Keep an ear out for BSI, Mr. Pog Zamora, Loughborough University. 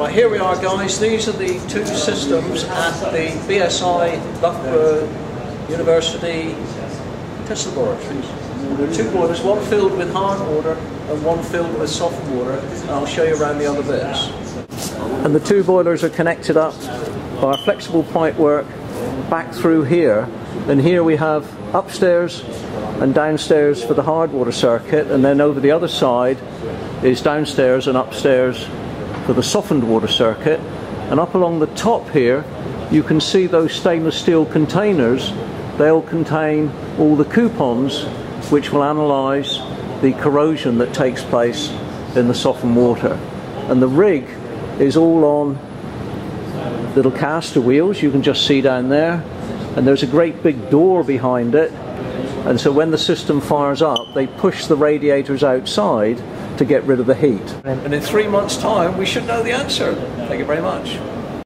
Right, here we are, guys. These are the two systems at the BSI Loughborough University test laboratories. There are two boilers, one filled with hard water and one filled with soft water, and I'll show you around the other bits. And the two boilers are connected up by flexible pipe work back through here, and here we have upstairs and downstairs for the hard water circuit, and then over the other side is downstairs and upstairs for the softened water circuit. And up along the top here you can see those stainless steel containers. They'll contain all the coupons which will analyse the corrosion that takes place in the softened water. And the rig is all on little caster wheels, you can just see down there, and there's a great big door behind it. And so when the system fires up, they push the radiators outside to get rid of the heat. And in 3 months' time, we should know the answer. Thank you very much.